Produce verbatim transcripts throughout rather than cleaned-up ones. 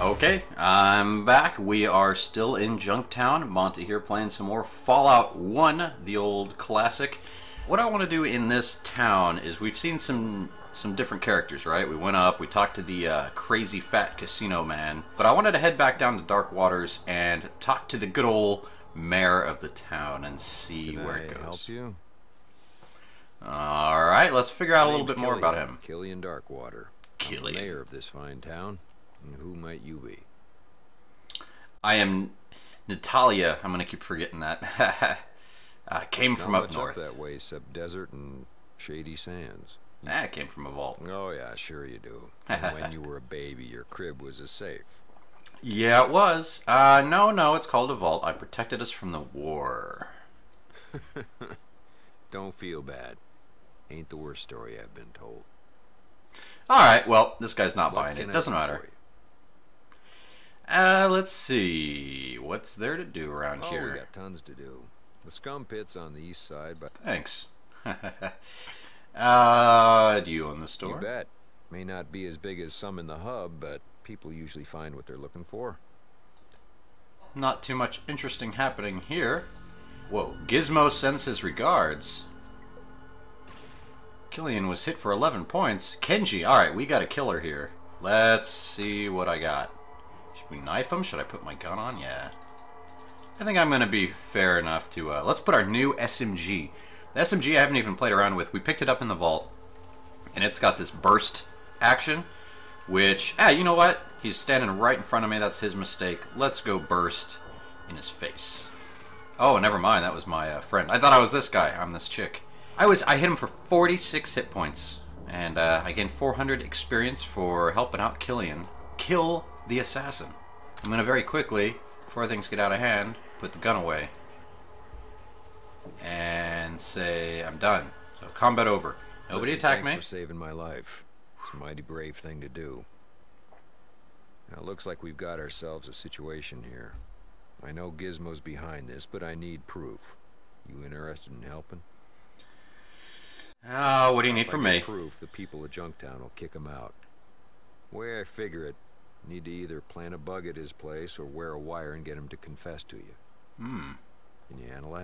Okay, I'm back. We are still in Junktown. Monty here playing some more Fallout one, the old classic. What I want to do in this town is we've seen some some different characters, right? We went up, we talked to the uh, crazy fat casino man, but I wanted to head back down to Dark Waters and talk to the good old mayor of the town and see Can where I it goes. Help you? All right, let's figure out My a little bit Killian, more about him. Killian Darkwater. Killian. Mayor of this fine town. And who might you be? I am Natalia. I'm gonna keep forgetting that. I came from up north. Up that way, sub-desert and Shady Sands. Nah, I came from a vault. Oh yeah, sure you do. And when you were a baby, your crib was a safe. Yeah, it was. Uh, no, no, it's called a vault. I protected us from the war. Don't feel bad. Ain't the worst story I've been told. All right, well, this guy's not buying it. Doesn't matter. Uh, let's see. What's there to do around oh, here? We got tons to do. The scum pit's on the east side, but thanks. uh, do you own the store? You bet. May not be as big as some in the hub, but people usually find what they're looking for. Not too much interesting happening here. Whoa, Gizmo sends his regards. Killian was hit for eleven points. Kenji, alright, we got a killer here. Let's see what I got. Should we knife him? Should I put my gun on? Yeah. I think I'm going to be fair enough to... Uh, let's put our new S M G. The S M G I haven't even played around with. We picked it up in the vault. And it's got this burst action. Which, ah, you know what? He's standing right in front of me. That's his mistake. Let's go burst in his face. Oh, never mind. That was my uh, friend. I thought I was this guy. I'm this chick. I was. I hit him for forty-six hit points. And uh, I gained four hundred experience for helping out Killian. Kill the assassin. I'm going to very quickly, before things get out of hand, put the gun away. And say, I'm done. So combat over. Nobody Listen, attack me. Thanks for saving my life. It's a mighty brave thing to do. Now, it looks like we've got ourselves a situation here. I know Gizmo's behind this, but I need proof. You interested in helping? Ah, uh, what do you need from me? Proof, the people of Junktown will kick him out. The way I figure it, you need to either plant a bug at his place or wear a wire and get him to confess to you. Hmm. Can you handle that?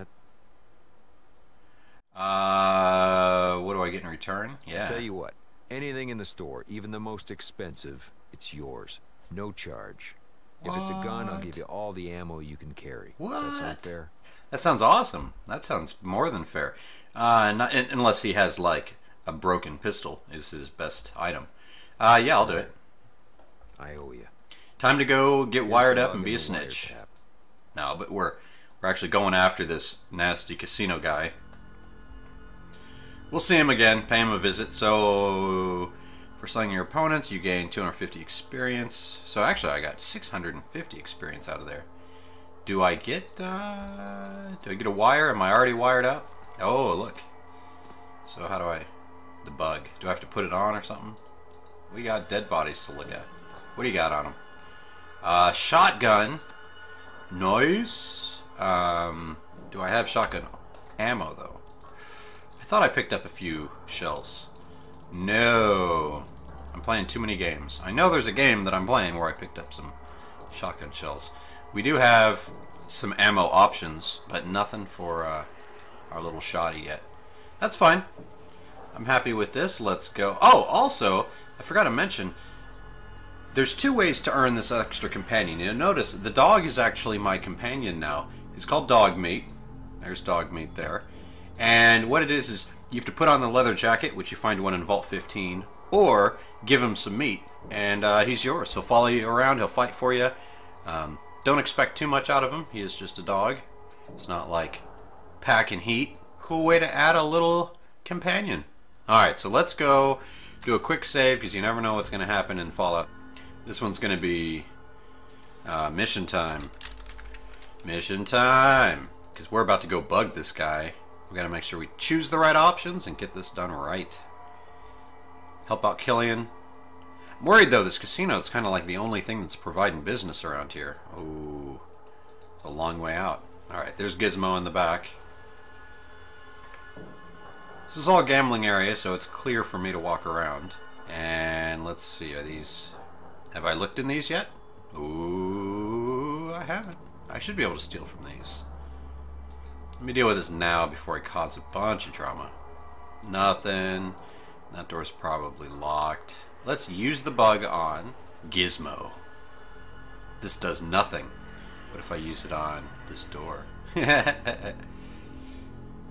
Uh, what do I get in return? Yeah. I'll tell you what, anything in the store, even the most expensive, it's yours. No charge. What? If it's a gun, I'll give you all the ammo you can carry. What? Does that sound fair? That sounds awesome. That sounds more than fair. Uh, not, unless he has, like, a broken pistol is his best item. Uh, yeah, I'll do it. I owe you. Time to go get Here's wired up and be a snitch. No, but we're we're actually going after this nasty casino guy. We'll see him again. Pay him a visit. So for selling your opponents, you gain two hundred fifty experience. So actually, I got six hundred fifty experience out of there. Do I get uh, do I get a wire? Am I already wired up? Oh, look. So how do I the bug? Do I have to put it on or something? We got dead bodies to look at. What do you got on him? Uh, shotgun. Nice. Um, do I have shotgun ammo, though? I thought I picked up a few shells. No. I'm playing too many games. I know there's a game that I'm playing where I picked up some shotgun shells. We do have some ammo options, but nothing for uh, our little shotty yet. That's fine. I'm happy with this. Let's go. Oh, also, I forgot to mention... There's two ways to earn this extra companion. You'll notice the dog is actually my companion now. He's called Dog Meat. There's Dog Meat there. And what it is is you have to put on the leather jacket, which you find one in Vault fifteen, or give him some meat, and uh, he's yours. He'll follow you around. He'll fight for you. Um, don't expect too much out of him. He is just a dog. It's not like packing heat. Cool way to add a little companion. All right, so let's go do a quick save because you never know what's going to happen in Fallout. This one's going to be uh, mission time. Mission time! Because we're about to go bug this guy. We've got to make sure we choose the right options and get this done right. Help out Killian. I'm worried, though, this casino is kind of like the only thing that's providing business around here. Oh, it's a long way out. Alright, there's Gizmo in the back. This is all a gambling area, so it's clear for me to walk around. And let's see, are these... Have I looked in these yet? Ooh, I haven't. I should be able to steal from these. Let me deal with this now before I cause a bunch of drama. Nothing. That door's probably locked. Let's use the bug on Gizmo. This does nothing. What if I use it on this door?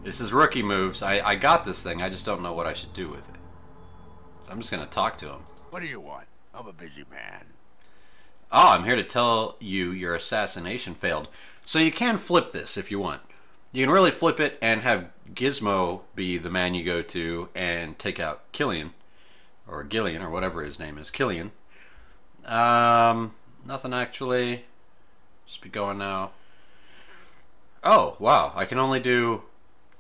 This is rookie moves. I, I got this thing. I just don't know what I should do with it. So I'm just going to talk to him. What do you want? I'm a busy man. Oh, I'm here to tell you your assassination failed. So you can flip this if you want. You can really flip it and have Gizmo be the man you go to and take out Killian. Or Gillian, or whatever his name is. Killian. Um, nothing actually. Just be going now. Oh, wow. I can only do...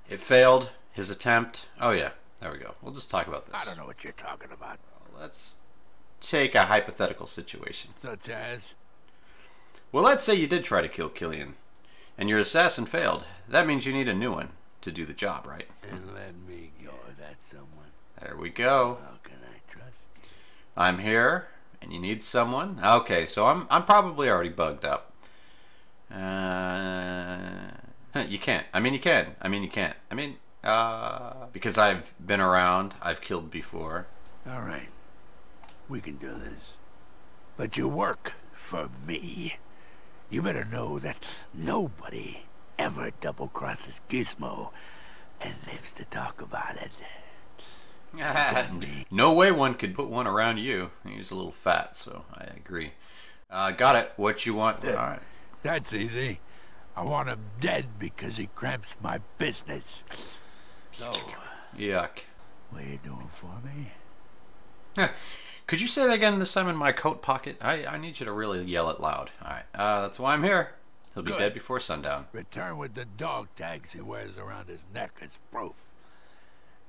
It failed. His attempt. Oh, yeah. There we go. We'll just talk about this. I don't know what you're talking about. Let's take a hypothetical situation. Such as? Well, let's say you did try to kill Killian, and your assassin failed. That means you need a new one to do the job, right? And let me go. That's someone. There we go. How can I trust you? I'm here, and you need someone. Okay, so I'm, I'm probably already bugged up. Uh... You can't. I mean, you can. I mean, you can't. I mean, uh... Because I've been around. I've killed before. All right. We can do this. But you work for me. You better know that nobody ever double-crosses Gizmo and lives to talk about it. No way one could put one around you. He's a little fat, so I agree. Uh, got it. What you want? That, all right. That's easy. I want him dead because he cramps my business. So, yuck. What are you doing for me? Yeah. Could you say that again? This time in my coat pocket. I I need you to really yell it loud. All right. Uh, that's why I'm here. He'll be Good. dead before sundown. Return with the dog tags he wears around his neck as proof.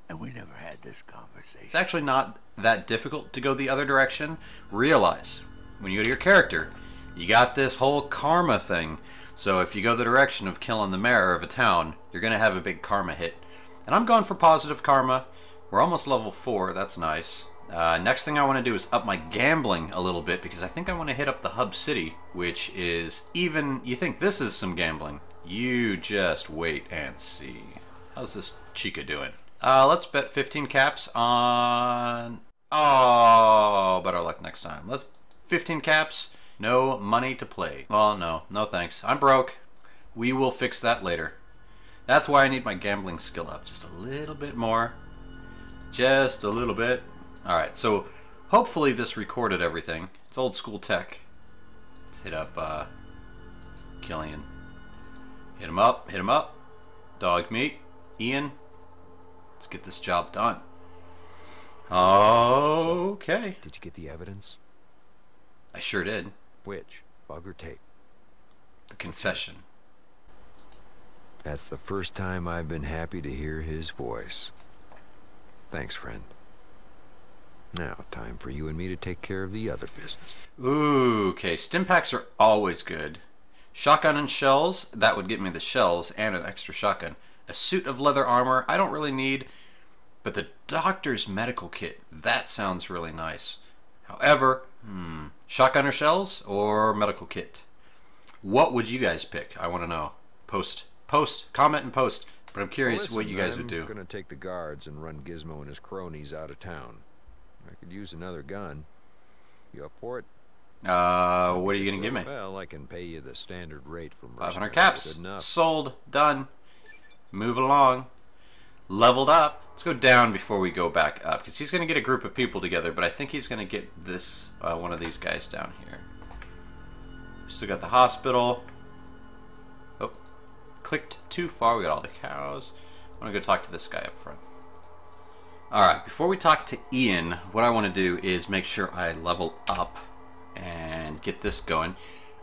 And we never had this conversation. It's actually not that difficult to go the other direction. Realize when you go to your character, you got this whole karma thing. So if you go the direction of killing the mayor of a town, you're going to have a big karma hit. And I'm going for positive karma. We're almost level four. That's nice. Uh, next thing I want to do is up my gambling a little bit, because I think I want to hit up the Hub City, which is even... You think this is some gambling. You just wait and see. How's this chica doing? Uh, let's bet fifteen caps on... Oh, better luck next time. Let's fifteen caps... No money to play. Well, no. No thanks. I'm broke. We will fix that later. That's why I need my gambling skill up. Just a little bit more. Just a little bit. Alright, so hopefully this recorded everything. It's old school tech. Let's hit up uh, Killian. Hit him up. Hit him up. Dog Meat. Ian. Let's get this job done. Okay. So, did you get the evidence? I sure did. Which? Bug or tape? The confession. That's the first time I've been happy to hear his voice. Thanks, friend. Now, time for you and me to take care of the other business. Ooh, okay. Stim packs are always good. Shotgun and shells. That would get me the shells and an extra shotgun. A suit of leather armor. I don't really need. But the doctor's medical kit. That sounds really nice. However... Hmm. Shotgun or shells or medical kit? What would you guys pick? I want to know. Post. Post. Comment and post. But I'm curious Listen, what you guys I'm would do. I'm going to take the guards and run Gizmo and his cronies out of town. I could use another gun. You up for it? Uh, what are you going to give me? Well, I can pay you the standard rate for five hundred caps. Sold. Done. Move along. Leveled up. Let's go down before we go back up, because he's going to get a group of people together, but I think he's going to get this uh, one of these guys down here. Still got the hospital. Oh, clicked too far. We got all the cows. I want to go talk to this guy up front. Alright, before we talk to Ian, what I want to do is make sure I level up and get this going.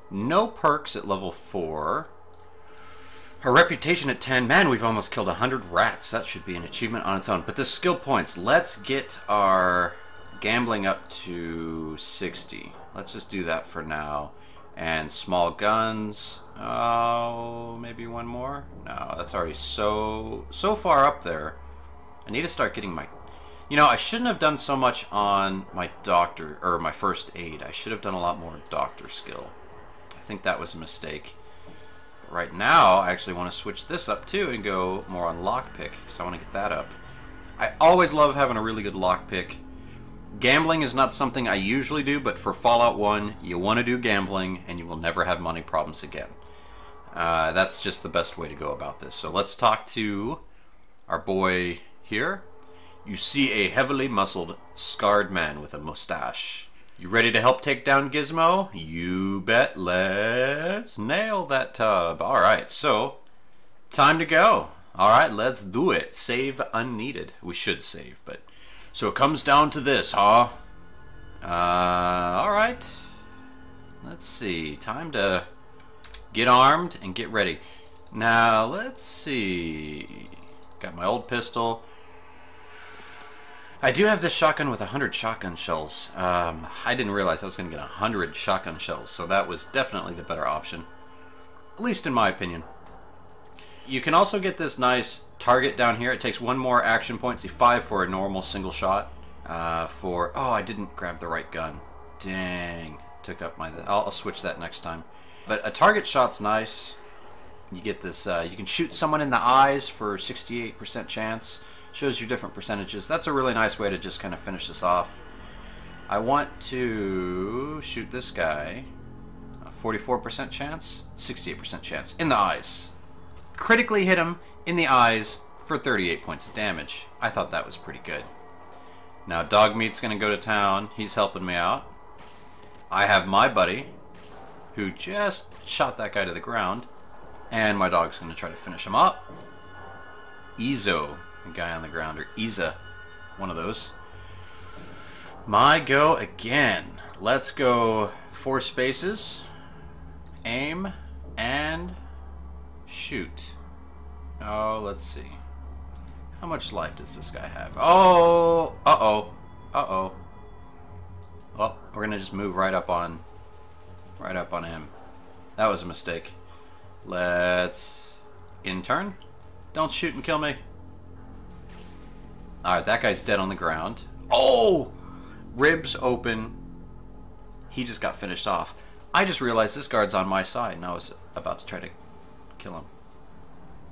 No perks at level four. Her reputation at ten. Man, we've almost killed one hundred rats. That should be an achievement on its own. But the skill points. Let's get our gambling up to sixty. Let's just do that for now. And small guns. Oh, maybe one more? No, that's already so, so far up there. I need to start getting my You know, I shouldn't have done so much on my doctor, or my first aid. I should have done a lot more doctor skill. I think that was a mistake. But right now, I actually want to switch this up too and go more on lockpick, because I want to get that up. I always love having a really good lockpick. Gambling is not something I usually do, but for Fallout one, you want to do gambling, and you will never have money problems again. Uh, that's just the best way to go about this. So let's talk to our boy here. You see a heavily muscled, scarred man with a mustache. You ready to help take down Gizmo? You bet. Let's nail that tub. All right, so time to go. All right, let's do it. Save unneeded. We should save, but... So it comes down to this, huh? Uh, all right. Let's see. Time to... get armed and get ready. Now, let's see. Got my old pistol. I do have this shotgun with one hundred shotgun shells. Um, I didn't realize I was going to get one hundred shotgun shells, so that was definitely the better option. At least in my opinion. You can also get this nice target down here. It takes one more action point. See, five for a normal single shot. Uh, for... Oh, I didn't grab the right gun. Dang. Took up my... I'll, I'll switch that next time. But a target shot's nice. You get this, uh, you can shoot someone in the eyes for sixty-eight percent chance. Shows you different percentages. That's a really nice way to just kind of finish this off. I want to shoot this guy. forty-four percent chance, sixty-eight percent chance, in the eyes. Critically hit him in the eyes for thirty-eight points of damage. I thought that was pretty good. Now Dog Meat's gonna go to town. He's helping me out. I have my buddy, who just shot that guy to the ground. And my dog's going to try to finish him up. Ezo, the guy on the ground, or Eza, one of those. My go again. Let's go four spaces. Aim and shoot. Oh, let's see. How much life does this guy have? Oh, uh-oh, uh-oh. Oh, we're going to just move right up on... right up on him. That was a mistake. Let's... in turn? Don't shoot and kill me. Alright, that guy's dead on the ground. Oh! Ribs open. He just got finished off. I just realized this guard's on my side, and I was about to try to kill him.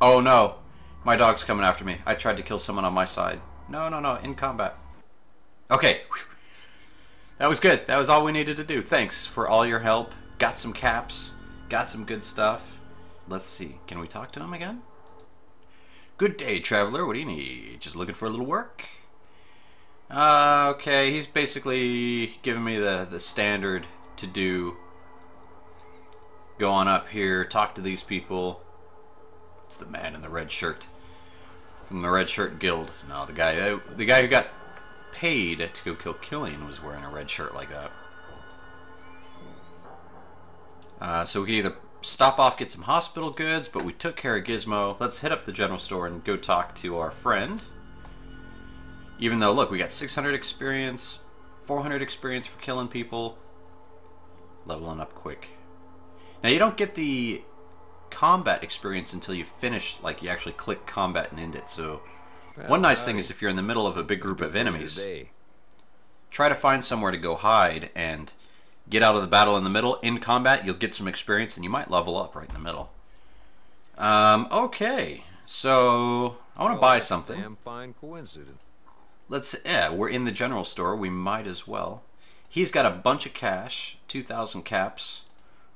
Oh no! My dog's coming after me. I tried to kill someone on my side. No, no, no. In combat. Okay. Whew. That was good. That was all we needed to do. Thanks for all your help. Got some caps. Got some good stuff. Let's see. Can we talk to him again? Good day, traveler. What do you need? Just looking for a little work? Uh, okay. He's basically giving me the, the standard to do. Go on up here. Talk to these people. It's the man in the red shirt. From the Red Shirt Guild. No, the guy, the guy who got... paid to go kill Killian was wearing a red shirt like that. Uh, so we can either stop off, get some hospital goods, but we took care of Gizmo. Let's hit up the general store and go talk to our friend. Even though, look, we got six hundred experience, four hundred experience for killing people. Leveling up quick. Now you don't get the combat experience until you finish, like you actually click combat and end it, so... One nice thing is if you're in the middle of a big group of enemies, try to find somewhere to go hide and get out of the battle in the middle. In combat, you'll get some experience, and you might level up right in the middle. Um, okay, so I want to buy something. Let's, yeah, we're in the general store. We might as well. He's got a bunch of cash, two thousand caps.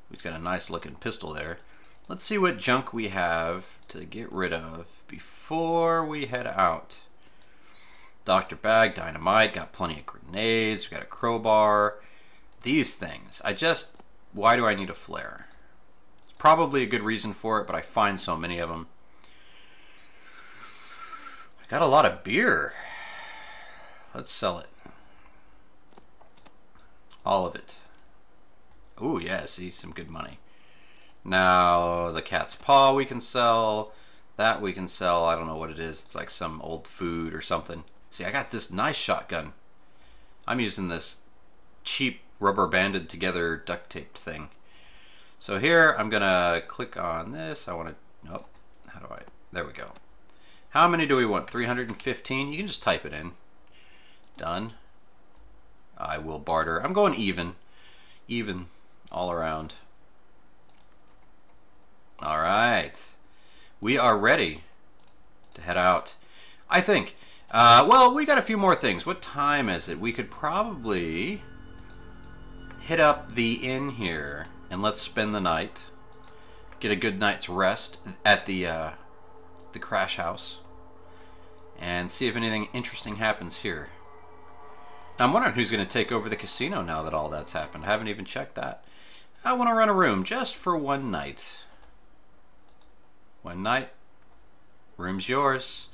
He's got a nice-looking pistol there. Let's see what junk we have to get rid of before we head out. Doctor Bag, dynamite, got plenty of grenades, we got a crowbar. These things. I just... why do I need a flare? Probably a good reason for it, but I find so many of them. I got a lot of beer. Let's sell it. All of it. Ooh, yeah, see, some good money. Now, the cat's paw we can sell. That we can sell. I don't know what it is. It's like some old food or something. See, I got this nice shotgun. I'm using this cheap rubber banded together duct taped thing. So here, I'm going to click on this. I want to... Nope. How do I... There we go. How many do we want? three hundred fifteen? You can just type it in. done. I will barter. I'm going even. Even all around. All right. We are ready to head out, I think. Uh, well, we got a few more things. What time is it? We could probably hit up the inn here and let's spend the night. Get a good night's rest at the uh, the crash house. And see if anything interesting happens here. Now, I'm wondering who's going to take over the casino now that all that's happened. I haven't even checked that. I want to rent a room just for one night. One night. Room's yours.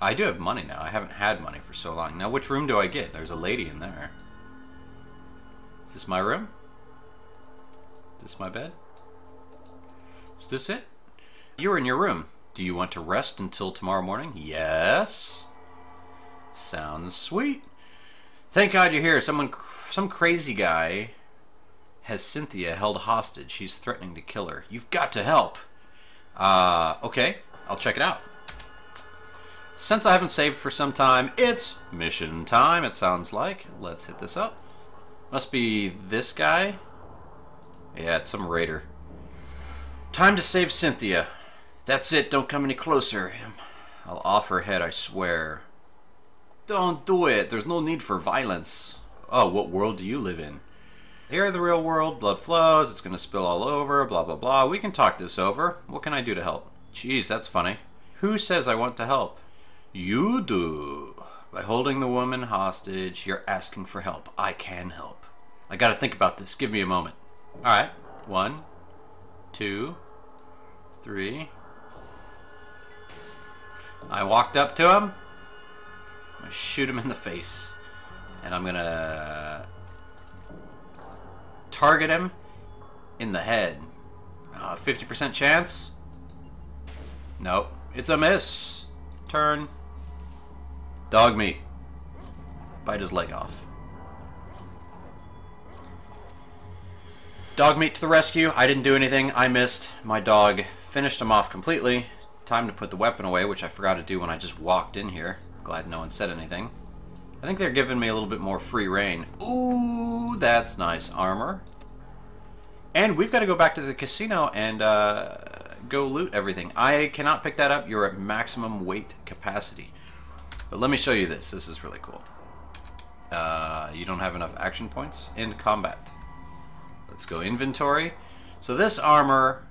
I do have money now. I haven't had money for so long. Now, which room do I get? There's a lady in there. Is this my room? Is this my bed? Is this it? You're in your room. Do you want to rest until tomorrow morning? Yes. Sounds sweet. Thank God you're here. Someone, some crazy guy has Cynthia held hostage. He's threatening to kill her. You've got to help. Uh, okay. I'll check it out. Since I haven't saved for some time, it's mission time, it sounds like. Let's hit this up. Must be this guy. Yeah, it's some raider. Time to save Cynthia. That's it, don't come any closer. I'll off her head, I swear. Don't do it, there's no need for violence. Oh, what world do you live in? Here in the real world, blood flows, it's gonna spill all over, blah, blah, blah. We can talk this over. What can I do to help? Jeez, that's funny. Who says I want to help? You do. By holding the woman hostage, you're asking for help. I can help. I gotta think about this. Give me a moment. Alright. One, two, three. I walked up to him. I'm gonna shoot him in the face. And I'm gonna target him in the head. Uh, fifty percent chance? Nope. It's a miss. Turn. Dog meat. Bite his leg off. Dog meat to the rescue. I didn't do anything. I missed. My dog finished him off completely. Time to put the weapon away, which I forgot to do when I just walked in here. Glad no one said anything. I think they're giving me a little bit more free reign. Ooh, that's nice armor. And we've got to go back to the casino and uh, go loot everything. I cannot pick that up. You're at maximum weight capacity. But let me show you this. This is really cool. Uh, you don't have enough action points. End combat. Let's go inventory. So this armor,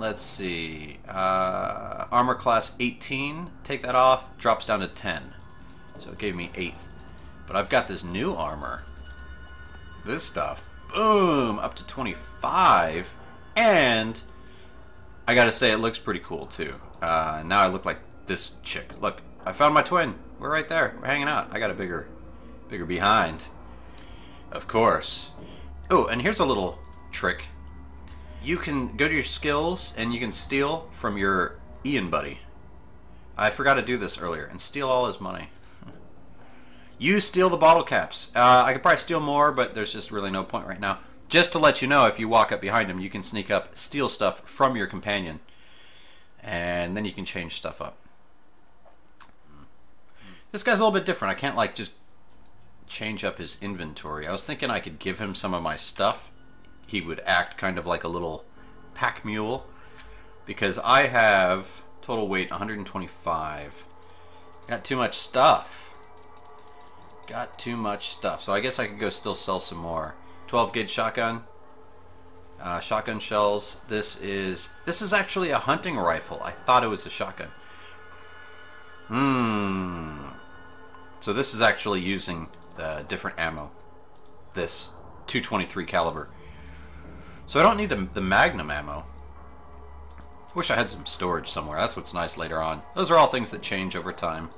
let's see. Uh, armor class eighteen. Take that off. Drops down to ten. So it gave me eight. But I've got this new armor. This stuff. Boom! Up to twenty-five. And I gotta say it looks pretty cool too. Uh, now I look like this chick. Look. I found my twin. We're right there. We're hanging out. I got a bigger, bigger behind. Of course. Oh, and here's a little trick. You can go to your skills and you can steal from your Ian buddy. I forgot to do this earlier. And steal all his money. You steal the bottle caps. Uh, I could probably steal more, but there's just really no point right now. Just to let you know, if you walk up behind him, you can sneak up, steal stuff from your companion. And then you can change stuff up. This guy's a little bit different. I can't, like, just change up his inventory. I was thinking I could give him some of my stuff. He would act kind of like a little pack mule. Because I have total weight one hundred twenty-five. Got too much stuff. Got too much stuff. So I guess I could go still sell some more. twelve gauge shotgun. Uh, shotgun shells. This is, this is actually a hunting rifle. I thought it was a shotgun. Hmm. So this is actually using the different ammo. This two twenty-three caliber. So I don't need the, the Magnum ammo. Wish I had some storage somewhere. That's what's nice later on. Those are all things that change over time.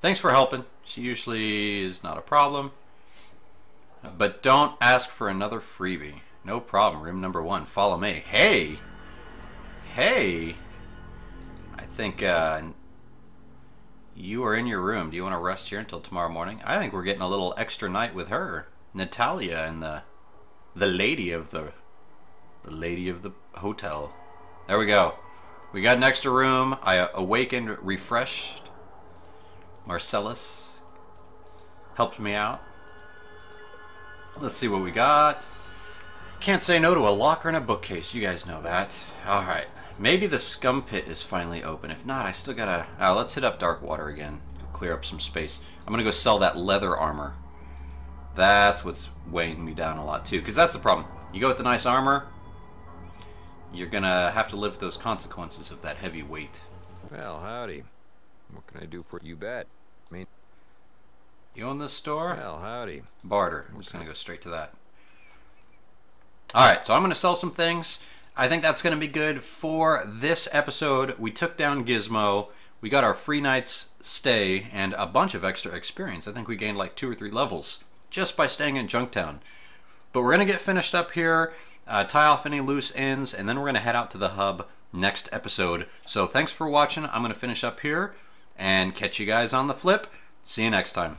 Thanks for helping. She usually is not a problem. But don't ask for another freebie. No problem. Room number one. Follow me. Hey! Hey! I think, uh... you are in your room. Do you want to rest here until tomorrow morning? I think we're getting a little extra night with her, Natalia, and the the lady of the the lady of the hotel. There we go. We got an extra room. I awakened, refreshed. Marcellus helped me out. Let's see what we got. Can't say no to a locker and a bookcase. You guys know that. Alright. Maybe the scum pit is finally open. If not, I still gotta... Uh, let's hit up Darkwater again. Clear up some space. I'm gonna go sell that leather armor. That's what's weighing me down a lot, too. Because that's the problem. You go with the nice armor, you're gonna have to live with those consequences of that heavy weight. Well, howdy. What can I do for you? Bet. I mean... You own this store? Well, howdy. Barter. I'm just gonna go straight to that. Alright, so I'm gonna sell some things. I think that's gonna be good for this episode. We took down Gizmo. We got our free night's stay and a bunch of extra experience. I think we gained like two or three levels just by staying in Junktown. But we're gonna get finished up here, uh, tie off any loose ends, and then we're gonna head out to the hub next episode. So thanks for watching. I'm gonna finish up here and catch you guys on the flip. See you next time.